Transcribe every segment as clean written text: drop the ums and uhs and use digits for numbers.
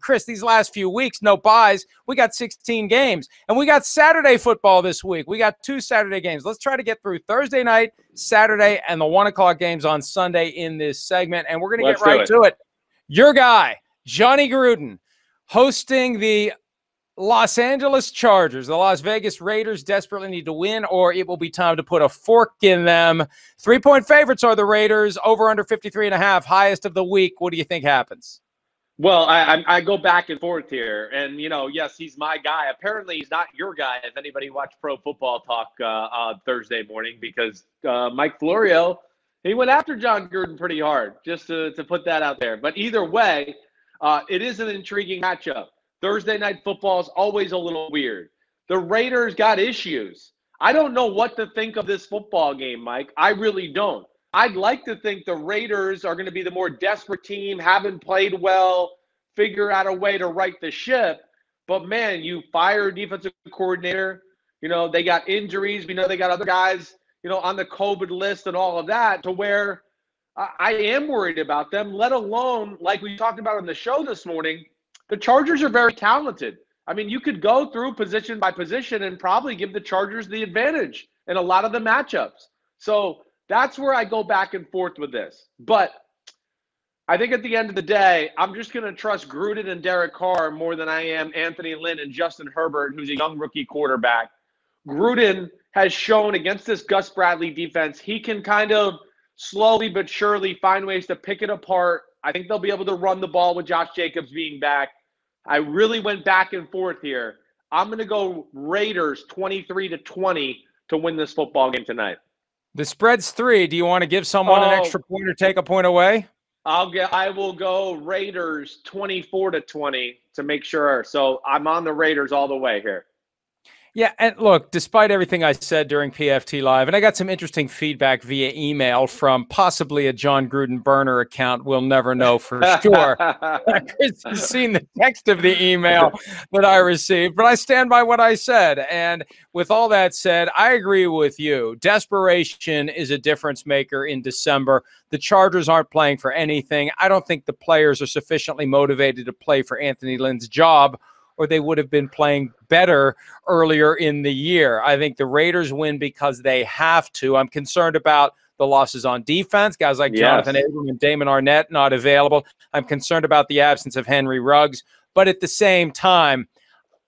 Chris, these last few weeks, no buys. We got 16 games, and we got Saturday football this week. We got 2 Saturday games. Let's try to get through Thursday night, Saturday, and the 1 o'clock games on Sunday in this segment, and we're going to get right to it. Your guy, Johnny Gruden, hosting the Los Angeles Chargers. The Las Vegas Raiders desperately need to win, or it will be time to put a fork in them. 3-point favorites are the Raiders, over under 53.5, highest of the week. What do you think happens? Well, I go back and forth here, and, you know, yes, he's my guy. Apparently, he's not your guy, if anybody watched Pro Football Talk on Thursday morning, because Mike Florio, he went after John Gruden pretty hard, just to put that out there. But either way, it is an intriguing matchup. Thursday night football is always a little weird. The Raiders got issues. I don't know what to think of this football game, Mike. I really don't. I'd like to think the Raiders are going to be the more desperate team, haven't played well, figure out a way to right the ship. But, man, you fire a defensive coordinator. You know, they got injuries. We know they got other guys, you know, on the COVID list and all of that, to where I am worried about them, let alone, like we talked about on the show this morning, the Chargers are very talented. I mean, you could go through position by position and probably give the Chargers the advantage in a lot of the matchups. So, that's where I go back and forth with this. But I think at the end of the day, I'm just going to trust Gruden and Derek Carr more than I am Anthony Lynn and Justin Herbert, who's a young rookie quarterback. Gruden has shown against this Gus Bradley defense, he can kind of slowly but surely find ways to pick it apart. I think they'll be able to run the ball with Josh Jacobs being back. I really went back and forth here. I'm going to go Raiders 23-20 to win this football game tonight. The spread's 3. Do you want to give someone an extra point or take a point away? I will go Raiders 24-20 to make sure. So I'm on the Raiders all the way here. Yeah, and look, despite everything I said during PFT Live, and I got some interesting feedback via email from possibly a John Gruden burner account. We'll never know for sure. Chris has seen the text of the email that I received, but I stand by what I said. And with all that said, I agree with you. Desperation is a difference maker in December. The Chargers aren't playing for anything. I don't think the players are sufficiently motivated to play for Anthony Lynn's job, or they would have been playing better earlier in the year. I think the Raiders win because they have to. I'm concerned about the losses on defense. Guys like Jonathan Abram and Damon Arnett not available. I'm concerned about the absence of Henry Ruggs. But at the same time,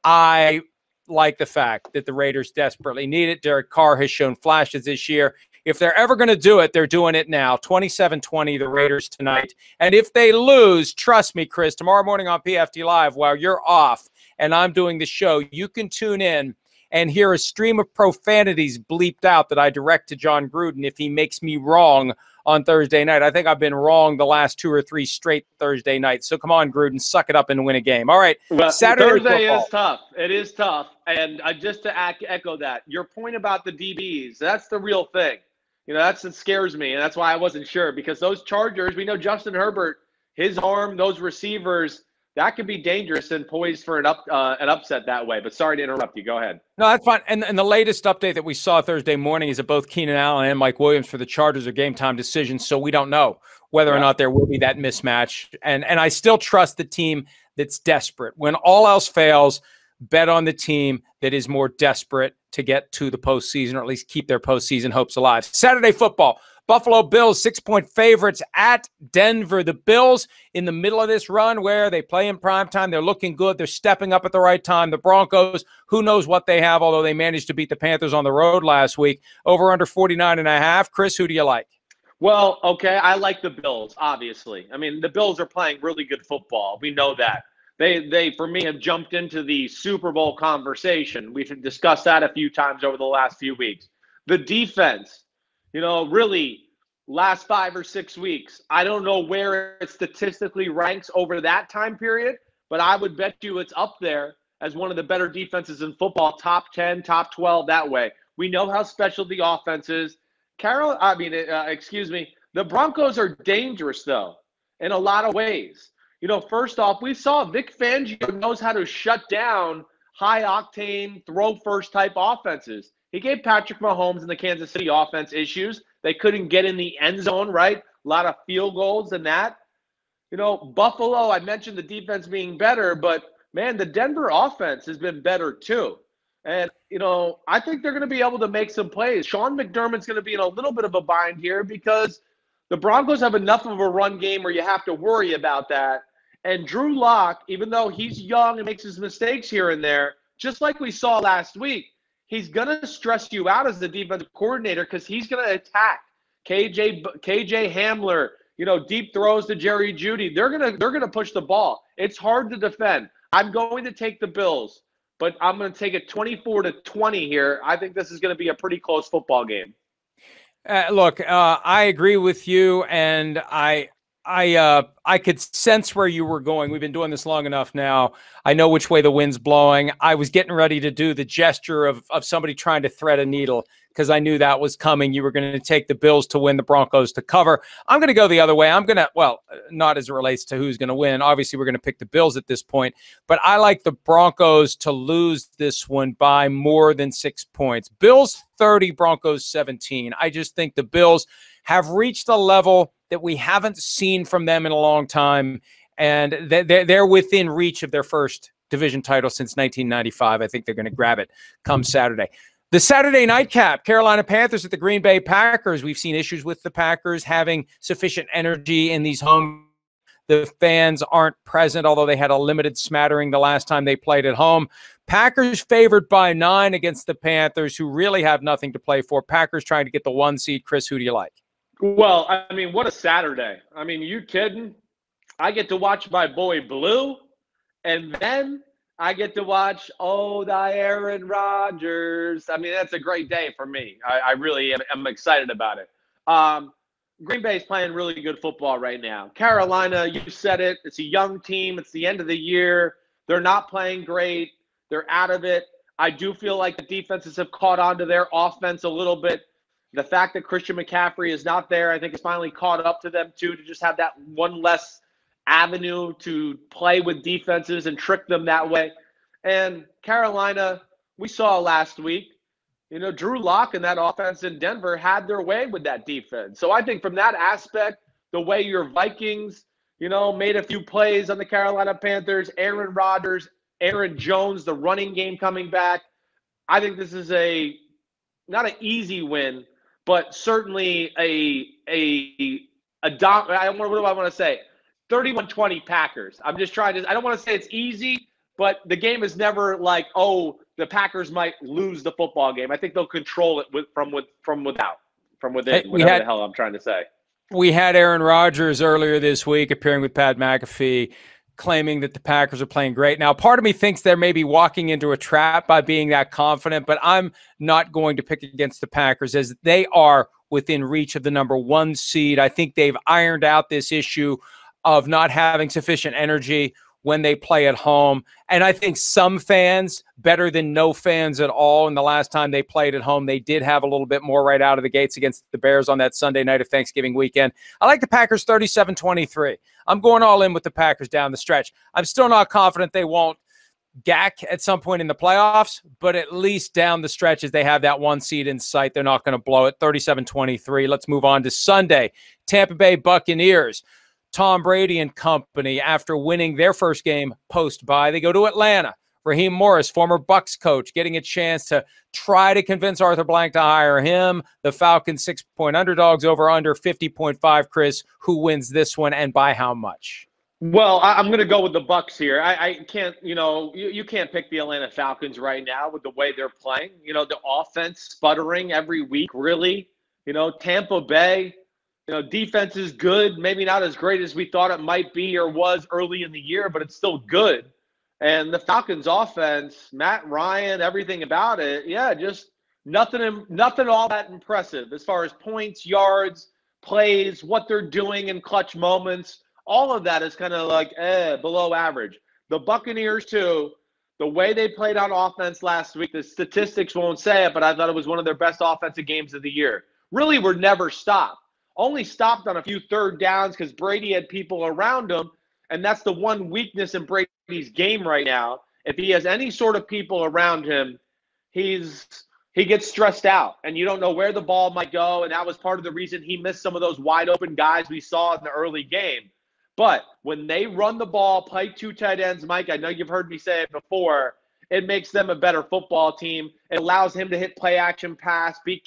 I like the fact that the Raiders desperately need it. Derek Carr has shown flashes this year. If they're ever going to do it, they're doing it now. 27-20, the Raiders tonight. And if they lose, trust me, Chris, tomorrow morning on PFT Live, while you're off and I'm doing the show, you can tune in and hear a stream of profanities bleeped out that I direct to John Gruden if he makes me wrong on Thursday night. I think I've been wrong the last 2 or 3 straight Thursday nights. So come on, Gruden, suck it up and win a game. All right, well, Thursday is tough. It is tough. And just to echo that, your point about the DBs, that's the real thing. You know, that's what scares me, and that's why I wasn't sure, because those Chargers, we know Justin Herbert, his arm, those receivers, that could be dangerous and poised for an upset that way. But sorry to interrupt you. Go ahead. No, that's fine. And the latest update that we saw Thursday morning is that both Keenan Allen and Mike Williams for the Chargers are game-time decisions, so we don't know whether or not there will be that mismatch. And I still trust the team that's desperate. When all else fails, bet on the team that is more desperate to get to the postseason, or at least keep their postseason hopes alive. Saturday football, Buffalo Bills, 6-point favorites at Denver. The Bills in the middle of this run where they play in primetime. They're looking good. They're stepping up at the right time. The Broncos, who knows what they have, although they managed to beat the Panthers on the road last week. Over under 49.5. Chris, who do you like? Well, okay, I like the Bills, obviously. I mean, the Bills are playing really good football. We know that. They for me, have jumped into the Super Bowl conversation. We've discussed that a few times over the last few weeks. The defense, you know, really last 5 or 6 weeks, I don't know where it statistically ranks over that time period, but I would bet you it's up there as one of the better defenses in football, top 10, top 12, that way. We know how special the offense is. The Broncos are dangerous, though, in a lot of ways. You know, first off, we saw Vic Fangio knows how to shut down high-octane, throw-first type offenses. He gave Patrick Mahomes and the Kansas City offense issues. They couldn't get in the end zone, right? A lot of field goals and that. you know, Buffalo, I mentioned the defense being better, but man, the Denver offense has been better too. And, you know, I think they're going to be able to make some plays. Sean McDermott's going to be in a little bit of a bind here because the Broncos have enough of a run game where you have to worry about that. And Drew Lock, even though he's young and makes his mistakes here and there, just like we saw last week, he's going to stress you out as the defensive coordinator because he's going to attack KJ Hamler, you know, deep throws to Jerry Jeudy. They're going to push the ball. It's hard to defend. I'm going to take the Bills, but I'm going to take it 24-20 here. I think this is going to be a pretty close football game. Look, I agree with you, and I could sense where you were going. We've been doing this long enough now. I know which way the wind's blowing. I was getting ready to do the gesture of somebody trying to thread a needle because I knew that was coming. You were going to take the Bills to win, the Broncos to cover. I'm going to go the other way. I'm going to, well, not as it relates to who's going to win. Obviously, we're going to pick the Bills at this point, but I like the Broncos to lose this one by more than 6 points. Bills 30, Broncos 17. I just think the Bills have reached a level that we haven't seen from them in a long time, and they're within reach of their first division title since 1995. I think they're going to grab it come Saturday. The Saturday nightcap, Carolina Panthers at the Green Bay Packers. We've seen issues with the Packers having sufficient energy in these home. The fans aren't present, although they had a limited smattering the last time they played at home. Packers favored by 9 against the Panthers, who really have nothing to play for. Packers trying to get the 1 seed. Chris, who do you like? Well, I mean, what a Saturday. I mean, you kidding? I get to watch my boy Blue, and then I get to watch old Aaron Rodgers. I mean, that's a great day for me. I really am excited about it. Green Bay is playing really good football right now. Carolina, you said it. It's a young team. It's the end of the year. They're not playing great. They're out of it. I do feel like the defenses have caught on to their offense a little bit. The fact that Christian McCaffrey is not there, I think it's finally caught up to them, too, to just have that one less avenue to play with defenses and trick them that way. And Carolina, we saw last week, you know, Drew Lock and that offense in Denver had their way with that defense. So I think from that aspect, the way your Vikings, you know, made a few plays on the Carolina Panthers, Aaron Rodgers, Aaron Jones, the running game coming back, I think this is a not an easy win, but certainly what do I want to say? 31-20 Packers. I'm just trying to – I don't want to say it's easy, but the game is never like, oh, the Packers might lose the football game. I think they'll control it from within, whatever the hell I'm trying to say. We had Aaron Rodgers earlier this week appearing with Pat McAfee, claiming that the Packers are playing great. Now, part of me thinks they're maybe walking into a trap by being that confident, but I'm not going to pick against the Packers as they are within reach of the number 1 seed. I think they've ironed out this issue of not having sufficient energy when they play at home. And I think some fans, better than no fans at all, and the last time they played at home, they did have a little bit more right out of the gates against the Bears on that Sunday night of Thanksgiving weekend. I like the Packers 37-23. I'm going all in with the Packers down the stretch. I'm still not confident they won't gack at some point in the playoffs, but at least down the stretch as they have that 1 seed in sight, they're not going to blow it. 37-23. Let's move on to Sunday. Tampa Bay Buccaneers. Tom Brady and company, after winning their first game post-bye, they go to Atlanta. Raheem Morris, former Bucs coach, getting a chance to try to convince Arthur Blank to hire him. The Falcons, 6-point underdogs, over under 50.5. Chris, who wins this one and by how much? Well, I'm going to go with the Bucs here. I can't, you know, you can't pick the Atlanta Falcons right now with the way they're playing. You know, the offense sputtering every week, really. You know, Tampa Bay. You know, defense is good, maybe not as great as we thought it might be or was early in the year, but it's still good. And the Falcons offense, Matt Ryan, everything about it, yeah, just nothing all that impressive as far as points, yards, plays, what they're doing in clutch moments. All of that is kind of like below average. The Buccaneers, too, the way they played on offense last week, the statistics won't say it, but I thought it was one of their best offensive games of the year. Really were never stopped. Only stopped on a few third downs because Brady had people around him, and that's the one weakness in Brady's game right now. If he has any sort of people around him, he gets stressed out, and you don't know where the ball might go, and that was part of the reason he missed some of those wide-open guys we saw in the early game. But when they run the ball, play two tight ends, Mike, I know you've heard me say it before, it makes them a better football team. It allows him to hit play action pass, be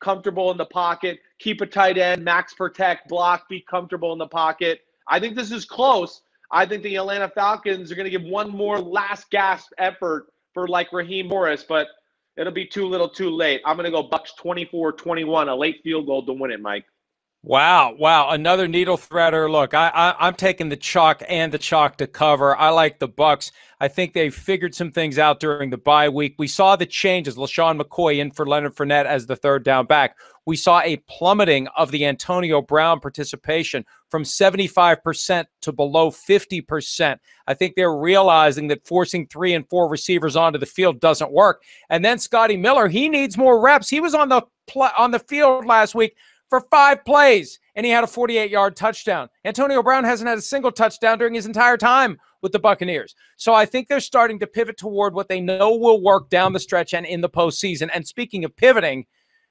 comfortable in the pocket, keep a tight end, max protect, block, be comfortable in the pocket. I think this is close. I think the Atlanta Falcons are going to give one more last gasp effort for like Raheem Morris, but it'll be too little too late. I'm going to go Bucks 24-21, a late field goal to win it, Mike. Wow, wow, another needle threader. Look, I'm taking the chalk and the chalk to cover. I like the Bucks. I think they figured some things out during the bye week. We saw the changes, LaShawn McCoy in for Leonard Fournette as the third down back. We saw a plummeting of the Antonio Brown participation from 75% to below 50%. I think they're realizing that forcing 3 and 4 receivers onto the field doesn't work. And then Scotty Miller, he needs more reps. He was on the field last week for 5 plays, and he had a 48-yard touchdown. Antonio Brown hasn't had a single touchdown during his entire time with the Buccaneers. So I think they're starting to pivot toward what they know will work down the stretch and in the postseason. And speaking of pivoting,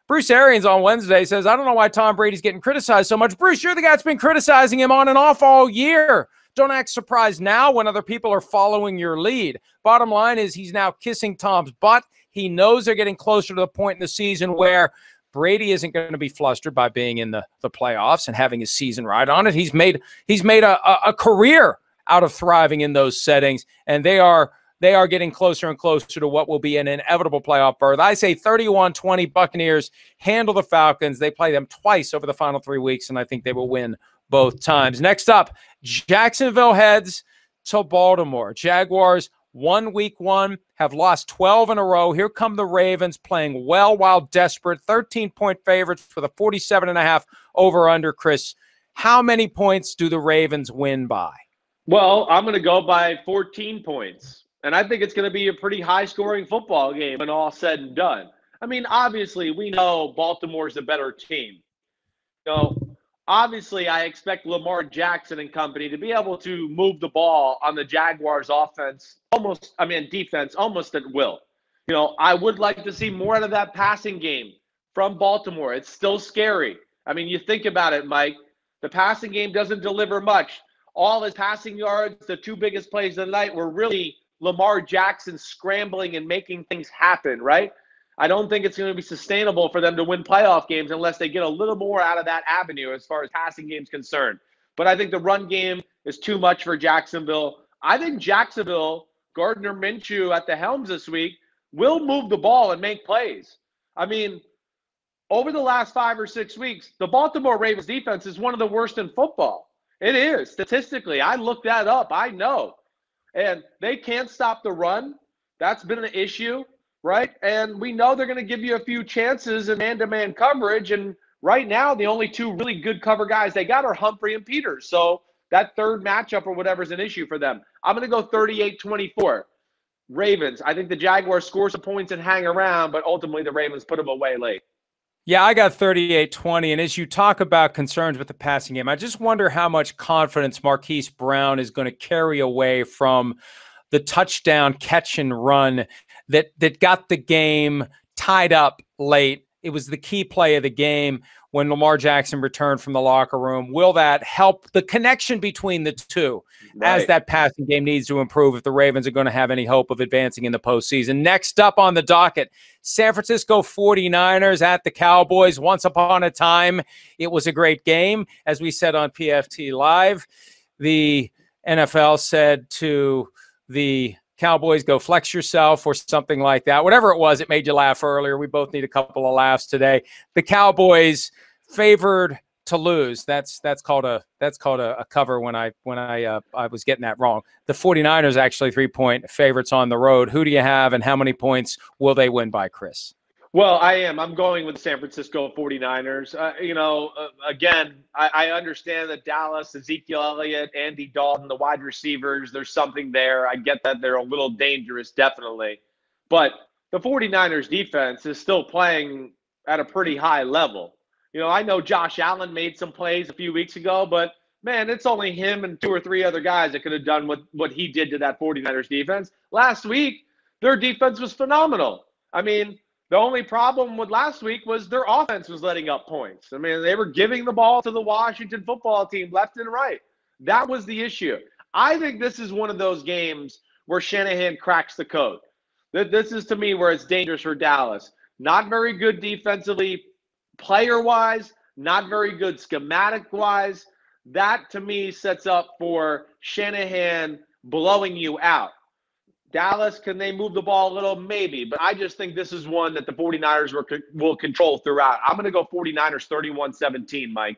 Bruce Arians on Wednesday says, I don't know why Tom Brady's getting criticized so much. Bruce, you're the guy that's been criticizing him on and off all year. Don't act surprised now when other people are following your lead. Bottom line is he's now kissing Tom's butt. He knows they're getting closer to the point in the season where Brady isn't going to be flustered by being in the playoffs and having his season right on it. He's made a career out of thriving in those settings, and they are getting closer and closer to what will be an inevitable playoff berth. I say 31-20 Buccaneers handle the Falcons. They play them twice over the final 3 weeks, and I think they will win both times. Next up, Jacksonville heads to Baltimore. Jaguars won week 1, have lost 12 in a row. Here come the Ravens playing well while desperate. 13-point favorites for the 47.5 over-under, Chris. How many points do the Ravens win by? Well, I'm going to go by 14 points, and I think it's going to be a pretty high-scoring football game when all said and done. I mean, obviously, we know Baltimore's a better team. So, obviously, I expect Lamar Jackson and company to be able to move the ball on the Jaguars' defense almost at will. You know, I would like to see more out of that passing game from Baltimore. It's still scary. I mean, you think about it, Mike. The passing game doesn't deliver much. All his passing yards, the 2 biggest plays of the night were really Lamar Jackson scrambling and making things happen, right? I don't think it's going to be sustainable for them to win playoff games unless they get a little more out of that avenue as far as passing game's concerned. But I think the run game is too much for Jacksonville. I think Jacksonville, Gardner Minshew at the helms this week, will move the ball and make plays. I mean, over the last 5 or 6 weeks, the Baltimore Ravens defense is one of the worst in football. It is, statistically. I looked that up. I know. And they can't stop the run. That's been an issue. Right? And we know they're going to give you a few chances in man-to-man coverage. And right now, the only 2 really good cover guys they got are Humphrey and Peters. So that third matchup or whatever is an issue for them. I'm going to go 38-24. Ravens. I think the Jaguars score some points and hang around, but ultimately the Ravens put them away late. Yeah, I got 38-20. And as you talk about concerns with the passing game, I just wonder how much confidence Marquise Brown is going to carry away from the touchdown catch and run that got the game tied up late. It was the key play of the game when Lamar Jackson returned from the locker room. Will that help the connection between the 2 right, as that passing game needs to improve if the Ravens are going to have any hope of advancing in the postseason? Next up on the docket, San Francisco 49ers at the Cowboys. Once upon a time, it was a great game. As we said on PFT Live, the NFL said to the Cowboys, go flex yourself or something like that. Whatever it was, it made you laugh earlier. We both need a couple of laughs today. The Cowboys favored to lose. That's called a cover when I was getting that wrong. The 49ers actually 3-point favorites on the road. Who do you have and how many points will they win by, Chris? Well, I'm going with the San Francisco 49ers. I understand that Dallas, Ezekiel Elliott, Andy Dalton, the wide receivers, there's something there. I get that they're a little dangerous, definitely. But the 49ers defense is still playing at a pretty high level. You know, I know Josh Allen made some plays a few weeks ago, but, man, it's only him and 2 or 3 other guys that could have done what he did to that 49ers defense. Last week, their defense was phenomenal. I mean, the only problem with last week was their offense was letting up points. I mean, they were giving the ball to the Washington football team left and right. That was the issue. I think this is one of those games where Shanahan cracks the code. This is, to me, where it's dangerous for Dallas. Not very good defensively, player-wise, not very good schematic-wise. That, to me, sets up for Shanahan blowing you out. Dallas, can they move the ball a little? Maybe. But I just think this is one that the 49ers will control throughout. I'm going to go 49ers 31-17, Mike.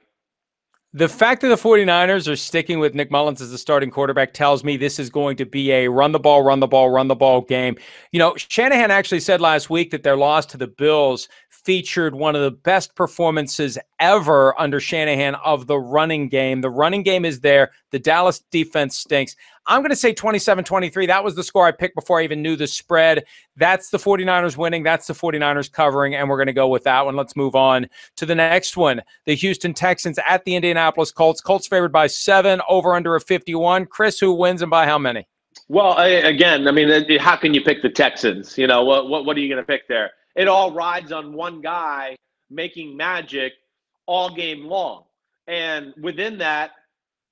The fact that the 49ers are sticking with Nick Mullins as the starting quarterback tells me this is going to be a run the ball game. You know, Shanahan actually said last week that their loss to the Bills featured one of the best performances ever under Shanahan of the running game. The running game is there. The Dallas defense stinks. I'm going to say 27-23. That was the score I picked before I even knew the spread. That's the 49ers winning. That's the 49ers covering, and we're going to go with that one. Let's move on to the next one. The Houston Texans at the Indianapolis Colts. Colts favored by 7, over under a 51. Chris, who wins and by how many? Well, again, I mean, how can you pick the Texans? You know, what are you going to pick there? It all rides on one guy making magic all game long. And within that,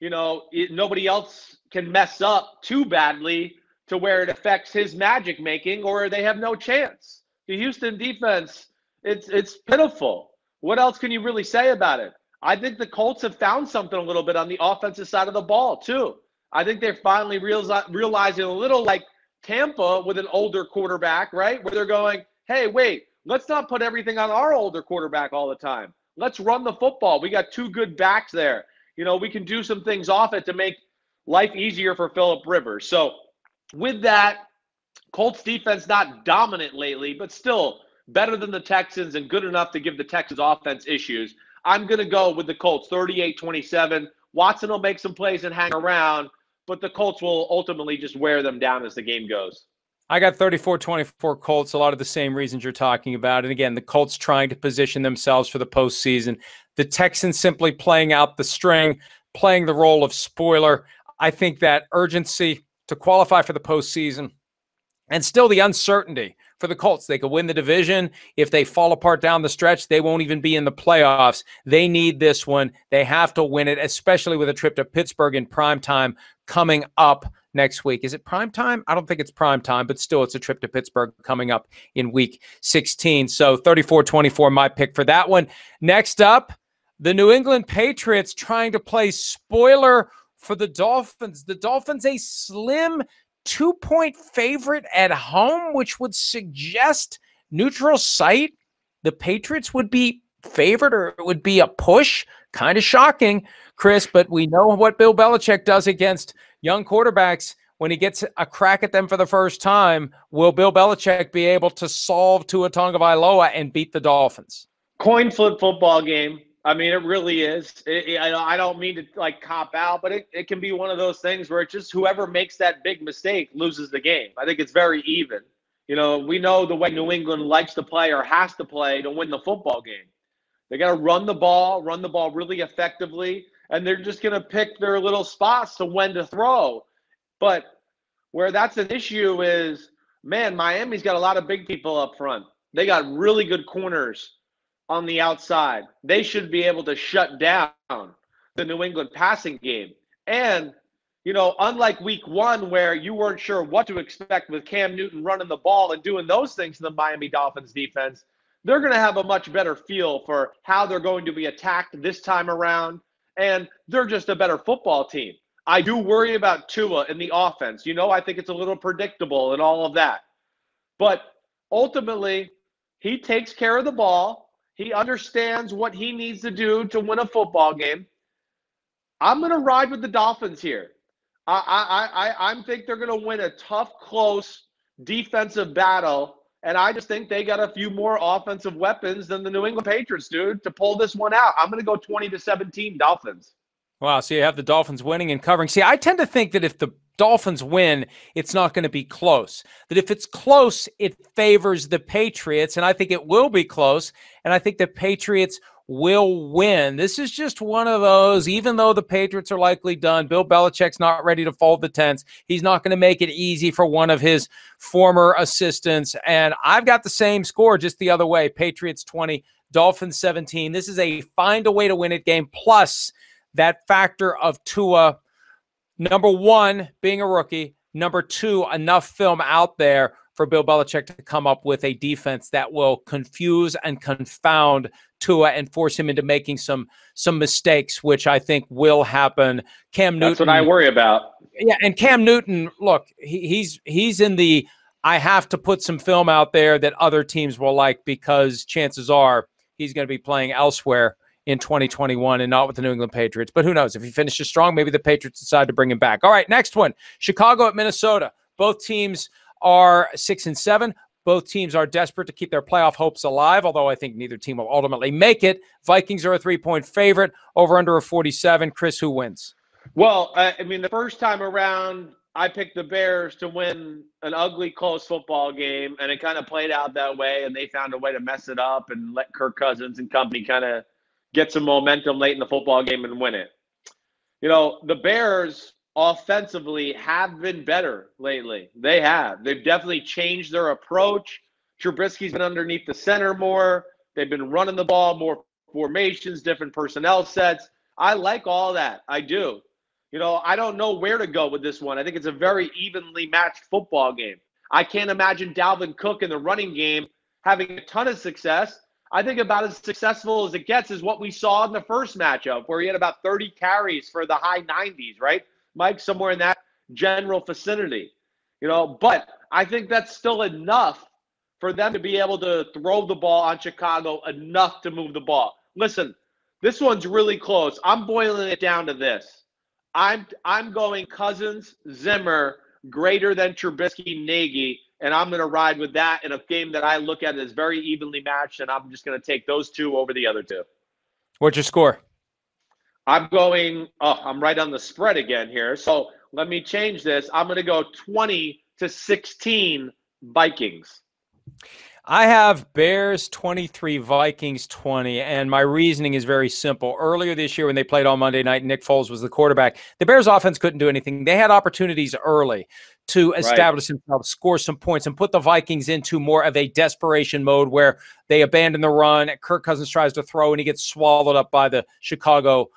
you know, nobody else can mess up too badly to where it affects his magic making, or they have no chance. The Houston defense, it's pitiful. What else can you really say about it? I think the Colts have found something a little bit on the offensive side of the ball too. I think they're finally realizing a little like Tampa with an older quarterback, right? Where they're going, hey, wait, let's not put everything on our older quarterback all the time. Let's run the football. We got two good backs there. You know, we can do some things off it to make life easier for Phillip Rivers. So with that, Colts defense not dominant lately, but still better than the Texans and good enough to give the Texans offense issues. I'm going to go with the Colts, 38-27. Watson will make some plays and hang around, but the Colts will ultimately just wear them down as the game goes. I got 34-24 Colts, a lot of the same reasons you're talking about. And again, the Colts trying to position themselves for the postseason. The Texans simply playing out the string, playing the role of spoiler. I think that urgency to qualify for the postseason and still the uncertainty for the Colts. They could win the division. If they fall apart down the stretch, they won't even be in the playoffs. They need this one. They have to win it, especially with a trip to Pittsburgh in primetime coming up next week. Is it prime time? I don't think it's prime time, but still it's a trip to Pittsburgh coming up in week 16. So 34-24, my pick for that one. Next up, the New England Patriots trying to play spoiler for the Dolphins. The Dolphins, a slim 2-point favorite at home, which would suggest neutral site. The Patriots would be favored, or it would be a push. Kind of shocking, Chris, but we know what Bill Belichick does against young quarterbacks. When he gets a crack at them for the first time, will Bill Belichick be able to solve Tua Tagovailoa and beat the Dolphins? Coin flip football game. I mean, it really is. I don't mean to like cop out, but it can be one of those things where it's just whoever makes that big mistake loses the game. I think it's very even. You know, we know the way New England likes to play or has to play to win the football game. They got to run the ball really effectively, and they're just going to pick their little spots to when to throw. But where that's an issue is, man, Miami's got a lot of big people up front. They got really good corners on the outside. They should be able to shut down the New England passing game. And, you know, unlike week one where you weren't sure what to expect with Cam Newton running the ball and doing those things to the Miami Dolphins defense, they're going to have a much better feel for how they're going to be attacked this time around, and they're just a better football team. I do worry about Tua in the offense. You know, I think it's a little predictable and all of that. But ultimately, he takes care of the ball. He understands what he needs to do to win a football game. I'm going to ride with the Dolphins here. I think they're going to win a tough, close defensive battle. And I just think they got a few more offensive weapons than the New England Patriots, dude, to pull this one out. I'm going to go 20-17 Dolphins. Wow, so you have the Dolphins winning and covering. See, I tend to think that if the Dolphins win, it's not going to be close. That if it's close, it favors the Patriots, and I think it will be close, and I think the Patriots will win. This is just one of those, even though the Patriots are likely done, Bill Belichick's not ready to fold the tents. He's not going to make it easy for one of his former assistants, and I've got the same score just the other way, Patriots 20, Dolphins 17. This is a find-a-way-to-win-it game, plus that factor of Tua Number one, being a rookie. Number two, enough film out there for Bill Belichick to come up with a defense that will confuse and confound Tua and force him into making some mistakes, which I think will happen. Cam Newton. That's what I worry about. Yeah, and Cam Newton, look, he's in the I have to put some film out there that other teams will like because chances are he's going to be playing elsewhere in 2021 and not with the New England Patriots. But who knows? If he finishes strong, maybe the Patriots decide to bring him back. All right, next one, Chicago at Minnesota. Both teams are 6-7. Both teams are desperate to keep their playoff hopes alive, although I think neither team will ultimately make it. Vikings are a 3-point favorite, over under a 47. Chris, who wins? Well, I mean, the first time around, I picked the Bears to win an ugly, close football game, and it kind of played out that way, and they found a way to mess it up and let Kirk Cousins and company kind of get some momentum late in the football game and win it. You know, the Bears offensively have been better lately. They have. They've definitely changed their approach. Trubisky's been underneath the center more. They've been running the ball, more formations, different personnel sets. I like all that. I do. You know, I don't know where to go with this one. I think it's a very evenly matched football game. I can't imagine Dalvin Cook in the running game having a ton of success. I think about as successful as it gets is what we saw in the first matchup where he had about 30 carries for the high 90s, right, Mike? Somewhere in that general vicinity, you know. But I think that's still enough for them to be able to throw the ball on Chicago enough to move the ball. Listen, this one's really close. I'm boiling it down to this. I'm going Cousins, Zimmer, greater than Trubisky, Nagy. And I'm going to ride with that in a game that I look at as very evenly matched, and I'm just going to take those two over the other two. What's your score? I'm right on the spread again here. So let me change this. I'm going to go 20-16 Vikings. I have Bears 23, Vikings 20, and my reasoning is very simple. Earlier this year when they played on Monday night, Nick Foles was the quarterback. The Bears offense couldn't do anything. They had opportunities early to establish themselves, score some points, and put the Vikings into more of a desperation mode where they abandon the run. Kirk Cousins tries to throw, and he gets swallowed up by the Chicago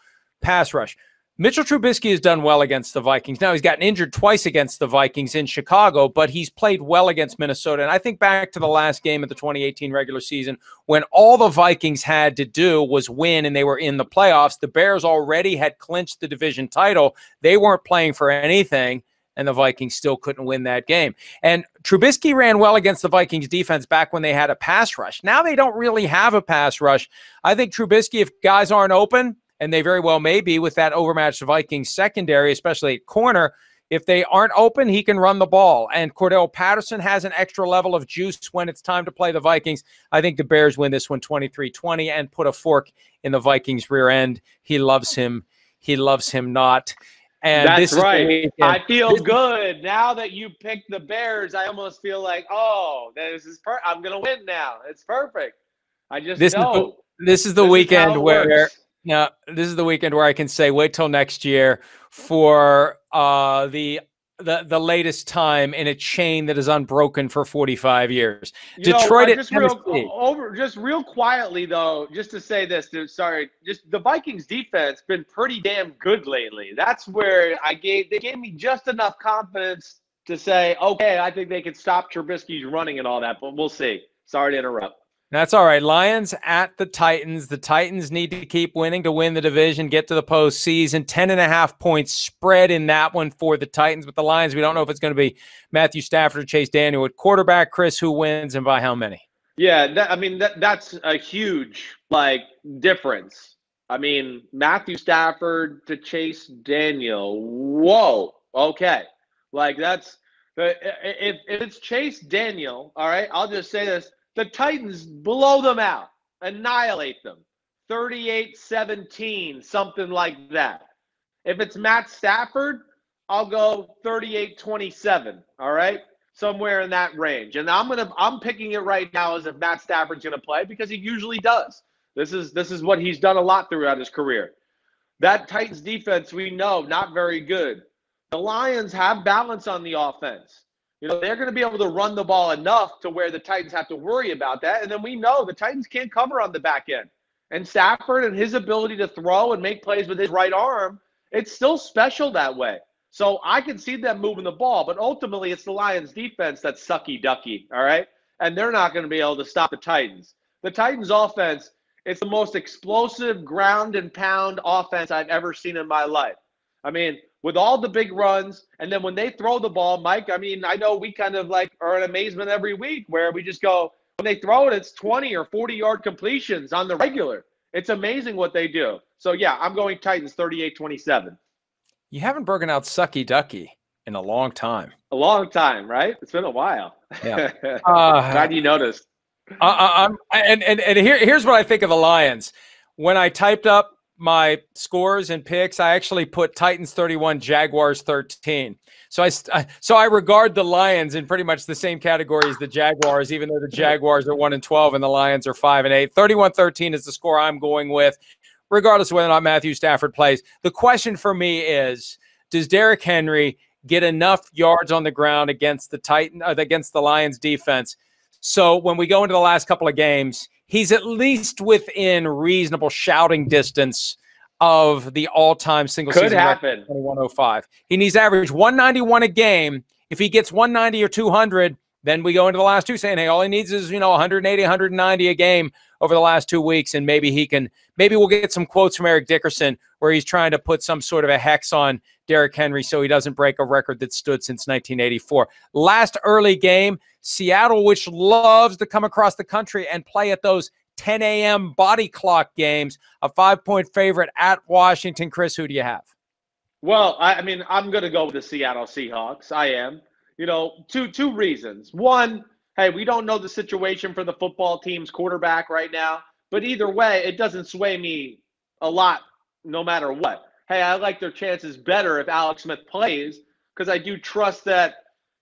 pass rush. Mitchell Trubisky has done well against the Vikings. Now, he's gotten injured twice against the Vikings in Chicago, but he's played well against Minnesota. And I think back to the last game of the 2018 regular season when all the Vikings had to do was win and they were in the playoffs. The Bears already had clinched the division title. They weren't playing for anything, and the Vikings still couldn't win that game. And Trubisky ran well against the Vikings defense back when they had a pass rush. Now they don't really have a pass rush. I think Trubisky, if guys aren't open, and they very well may be with that overmatched Vikings secondary, especially at corner. If they aren't open, he can run the ball. And Cordell Patterson has an extra level of juice when it's time to play the Vikings. I think the Bears win this one 23-20 and put a fork in the Vikings' rear end. He loves him. He loves him not. And that's right. I feel good. Now that you picked the Bears, I almost feel like, oh, this is I'm going to win now. It's perfect. I just know. This is the weekend where – Now, this is the weekend where I can say, wait till next year for the latest time in a chain that is unbroken for 45 years. You Detroit know, just real quietly, though, just to say this, dude, sorry, just the Vikings defense been pretty damn good lately. That's where they gave me just enough confidence to say, okay, I think they could stop Trubisky's running and all that, but we'll see. Sorry to interrupt. That's all right. Lions at the Titans. The Titans need to keep winning to win the division, get to the postseason. 10.5 points spread in that one for the Titans. With the Lions, we don't know if it's going to be Matthew Stafford or Chase Daniel at quarterback. Chris, who wins and by how many? Yeah, that's a huge difference. I mean, Matthew Stafford to Chase Daniel. Whoa. Okay. That's if it's Chase Daniel, all right, I'll just say this. The Titans blow them out, annihilate them, 38-17, something like that. If it's Matt Stafford, I'll go 38-27, all right? Somewhere in that range. And I'm picking it right now as if Matt Stafford's going to play because he usually does. This is what he's done a lot throughout his career. That Titans defense, we know, not very good. The Lions have balance on the offense. You know, they're going to be able to run the ball enough to where the Titans have to worry about that. And then we know the Titans can't cover on the back end. And Stafford and his ability to throw and make plays with his right arm, it's still special that way. So I can see them moving the ball, but ultimately it's the Lions defense that's sucky-ducky, all right? And they're not going to be able to stop the Titans. The Titans offense, it's the most explosive ground-and-pound offense I've ever seen in my life. I mean, with all the big runs, and then when they throw the ball, Mike, I mean, I know we kind of like are in amazement every week where we just go, when they throw it, it's 20 or 40-yard completions on the regular. It's amazing what they do. So, yeah, I'm going Titans 38-27. You haven't broken out Sucky Ducky in a long time. A long time, right? It's been a while. Yeah. Glad you noticed. Here's what I think of the Lions. When I typed up my scores and picks, I actually put Titans 31, Jaguars 13. So I regard the Lions in pretty much the same category as the Jaguars, even though the Jaguars are 1-12 and the Lions are 5-8. 31-13 is the score I'm going with, regardless of whether or not Matthew Stafford plays. The question for me is, does Derrick Henry get enough yards on the ground against the against the Lions defense? So when we go into the last couple of games, he's at least within reasonable shouting distance of the all-time single-season record, 105. He needs to average 191 a game. If he gets 190 or 200, then we go into the last two saying, hey, all he needs is, 180, 190 a game over the last 2 weeks, and maybe we'll get some quotes from Eric Dickerson where he's trying to put some sort of a hex on Derrick Henry so he doesn't break a record that stood since 1984. Last early game, Seattle, which loves to come across the country and play at those 10 a.m. body clock games, a 5-point favorite at Washington. Chris, who do you have? Well, I mean, I'm going to go with the Seattle Seahawks. I am. Two reasons. One, hey, we don't know the situation for the football team's quarterback right now. But either way, it doesn't sway me a lot no matter what. Hey, I like their chances better if Alex Smith plays because I do trust that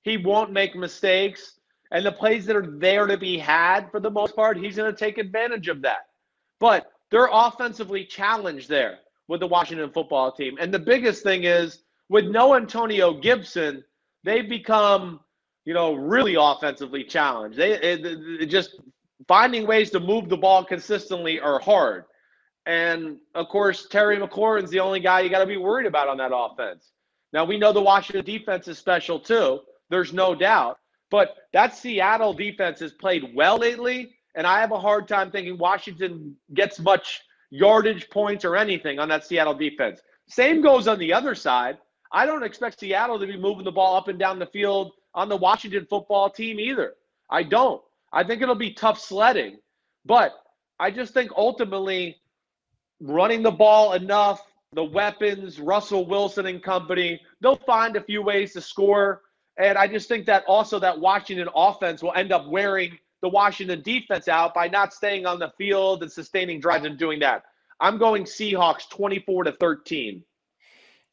he won't make mistakes. And the plays that are there to be had, for the most part, he's going to take advantage of that. But they're offensively challenged there with the Washington football team. And the biggest thing is, with no Antonio Gibson, they become, really offensively challenged. They just finding ways to move the ball consistently are hard. And, of course, Terry McLaurin's the only guy you got to be worried about on that offense. Now, we know the Washington defense is special, too. There's no doubt. But that Seattle defense has played well lately, and I have a hard time thinking Washington gets much yardage points or anything on that Seattle defense. Same goes on the other side. I don't expect Seattle to be moving the ball up and down the field on the Washington football team either. I don't. I think it'll be tough sledding. But I just think ultimately running the ball enough, the weapons, Russell Wilson and company, they'll find a few ways to score. And I just think that also that Washington offense will end up wearing the Washington defense out by not staying on the field and sustaining drives and doing that. I'm going Seahawks 24-13.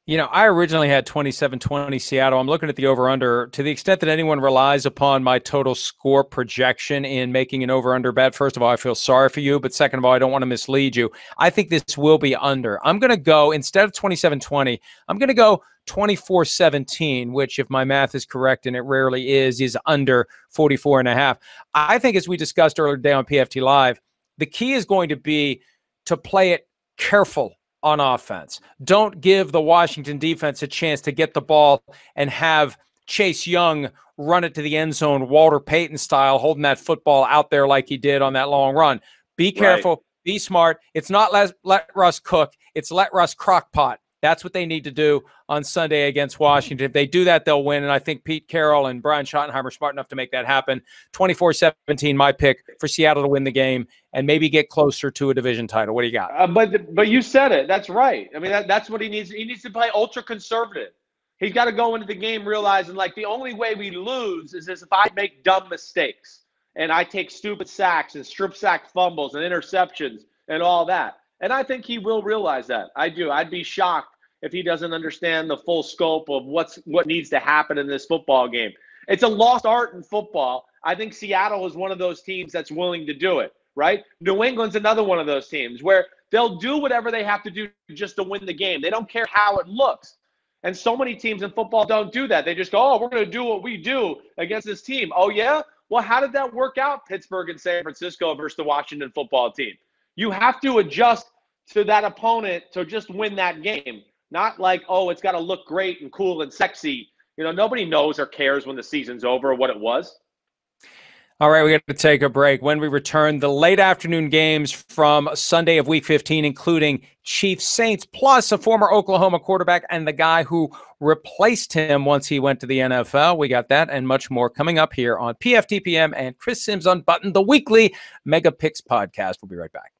I originally had 27-20 Seattle. I'm looking at the over-under. To the extent that anyone relies upon my total score projection in making an over-under bet, first of all, I feel sorry for you, but second of all, I don't want to mislead you. I think this will be under. I'm going to go, instead of 27-20, I'm going to go 24-17, which, if my math is correct, and it rarely is under 44.5. I think, as we discussed earlier today on PFT Live, the key is going to be to play it careful on offense. Don't give the Washington defense a chance to get the ball and have Chase Young run it to the end zone, Walter Payton style, holding that football out there like he did on that long run. Be careful. Right. Be smart. It's not let Russ cook. It's let Russ crockpot. That's what they need to do on Sunday against Washington. If they do that, they'll win, and I think Pete Carroll and Brian Schottenheimer are smart enough to make that happen. 24-17, my pick for Seattle to win the game and maybe get closer to a division title. What do you got? But you said it. That's right. I mean, that's what he needs. He needs to play ultra-conservative. He's got to go into the game realizing, the only way we lose is if I make dumb mistakes and I take stupid sacks and strip sack fumbles and interceptions and all that. And I think he will realize that. I do. I'd be shocked if he doesn't understand the full scope of what needs to happen in this football game. It's a lost art in football. I think Seattle is one of those teams that's willing to do it, right? New England's another one of those teams where they'll do whatever they have to do just to win the game. They don't care how it looks. And so many teams in football don't do that. They just go, we're going to do what we do against this team. Oh, yeah? Well, how did that work out, Pittsburgh and San Francisco versus the Washington football team? You have to adjust to that opponent to just win that game. Not like, oh, it's got to look great and cool and sexy. You know, nobody knows or cares when the season's over or what it was. All right, we got to take a break. When we return, the late afternoon games from Sunday of Week 15, including Chiefs-Saints, plus a former Oklahoma quarterback and the guy who replaced him once he went to the NFL. We got that and much more coming up here on PFTPM and Chris Sims Unbuttoned, the weekly Mega Picks podcast. We'll be right back.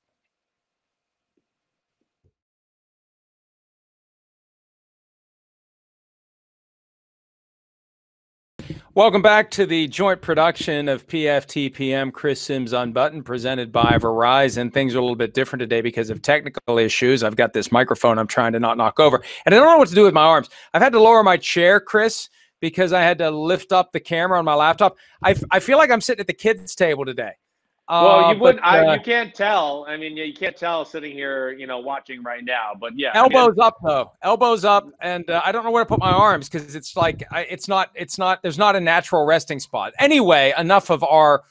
Welcome back to the joint production of PFTPM, Chris Sims Unbuttoned, presented by Verizon. Things are a little bit different today because of technical issues. I've got this microphone I'm trying to not knock over, and I don't know what to do with my arms. I've had to lower my chair, Chris, because I had to lift up the camera on my laptop. I feel like I'm sitting at the kids' table today. Well, you would. You can't tell. I mean, you can't tell sitting here, you know, watching right now. But yeah, elbows up though. Elbows up, and I don't know where to put my arms because it's like it's not. There's not a natural resting spot. Anyway, enough of our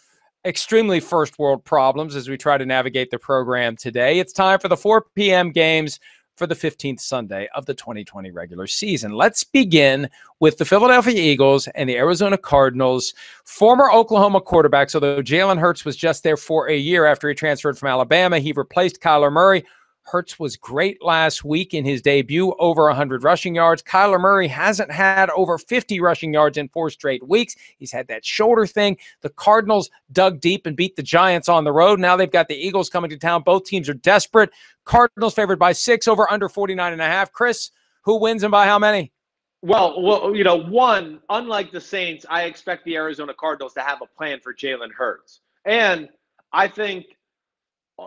extremely first world problems as we try to navigate the program today. It's time for the 4 p.m. games for the 15th Sunday of the 2020 regular season. Let's begin with the Philadelphia Eagles and the Arizona Cardinals. Former Oklahoma quarterbacks, although Jalen Hurts was just there for a year after he transferred from Alabama, he replaced Kyler Murray. Hurts was great last week in his debut, over 100 rushing yards. Kyler Murray hasn't had over 50 rushing yards in 4 straight weeks. He's had that shoulder thing. The Cardinals dug deep and beat the Giants on the road. Now they've got the Eagles coming to town. Both teams are desperate. Cardinals favored by 6, over under 49.5. Chris, who wins and by how many? Well, you know, one, unlike the Saints, I expect the Arizona Cardinals to have a plan for Jalen Hurts. And I think,